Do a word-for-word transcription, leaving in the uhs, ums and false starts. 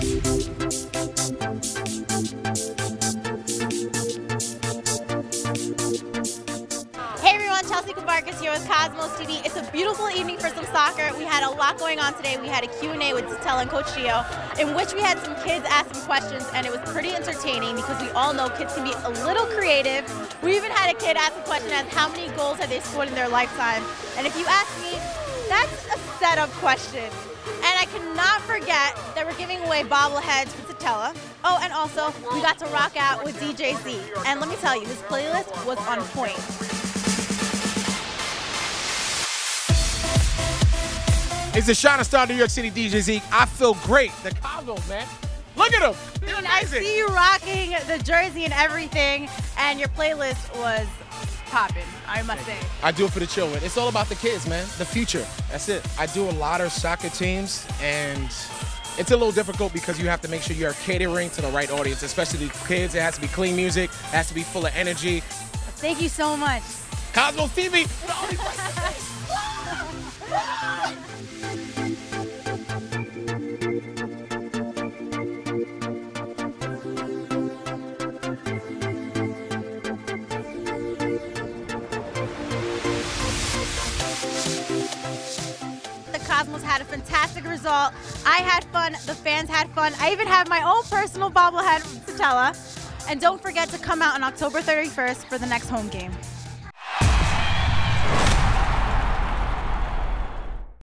Hey everyone, Chelsea Cabarcas here with Cosmos T V. It's a beautiful evening for some soccer. We had a lot going on today. We had a Q and A with Szetela and Coach Gio, in which we had some kids ask some questions, and it was pretty entertaining because we all know kids can be a little creative. We even had a kid ask a question as how many goals have they scored in their lifetime? And if you ask me, that's a setup question. And I cannot forget that we're giving away bobbleheads for Szetela. Oh, and also, we got to rock out with D J Zeke. And let me tell you, his playlist was on point. It's a shining star, New York City, D J Zeke. I feel great. The Cosmos, man. Look at him. They're amazing. I see you rocking the jersey and everything, and your playlist was popping, I must say. I do it for the children. It's all about the kids, man. The future. That's it. I do a lot of soccer teams, and it's a little difficult because you have to make sure you're catering to the right audience, especially the kids. It has to be clean music. It has to be full of energy. Thank you so much. Cosmos T V. Cosmos had a fantastic result. I had fun, the fans had fun. I even have my own personal bobblehead from Szetela. And don't forget to come out on October thirty-first for the next home game.